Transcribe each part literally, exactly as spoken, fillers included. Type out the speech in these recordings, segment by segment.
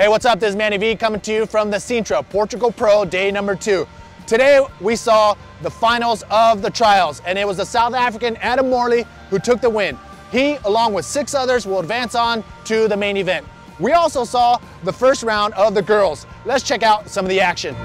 Hey, what's up? This is Manny V coming to you from the Sintra Portugal Pro day number two. Today we saw the finals of the trials, and it was the South African Adam Morley who took the win. He, along with six others, will advance on to the main event. We also saw the first round of the girls. Let's check out some of the action.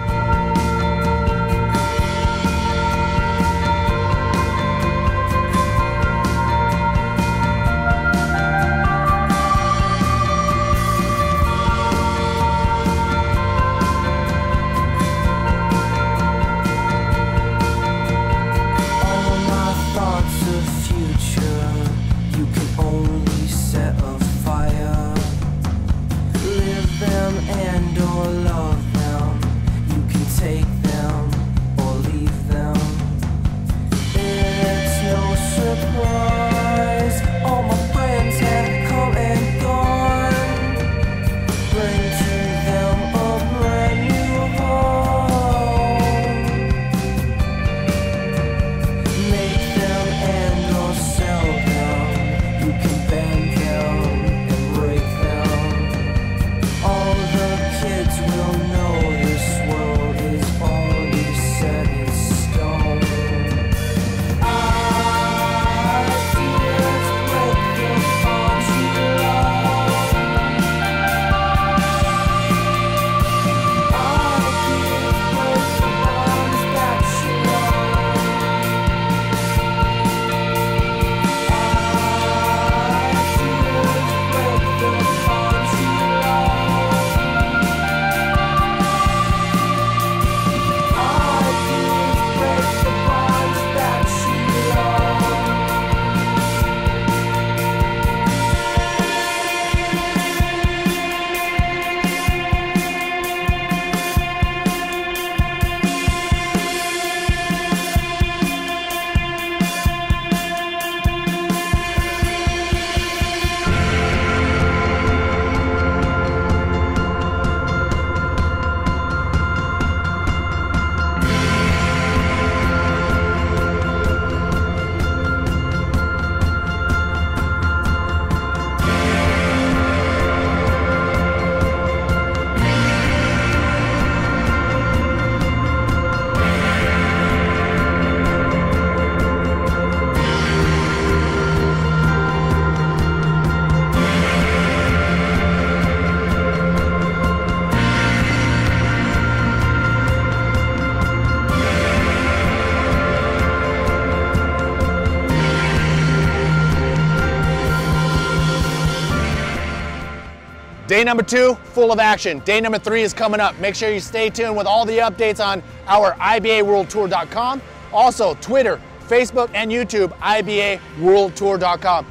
Day number two, full of action. Day number three is coming up. Make sure you stay tuned with all the updates on our I B A World Tour dot com. Also, Twitter, Facebook, and YouTube, I B A World Tour dot com.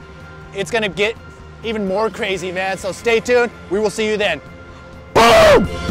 It's gonna get even more crazy, man, so stay tuned. We will see you then. Boom!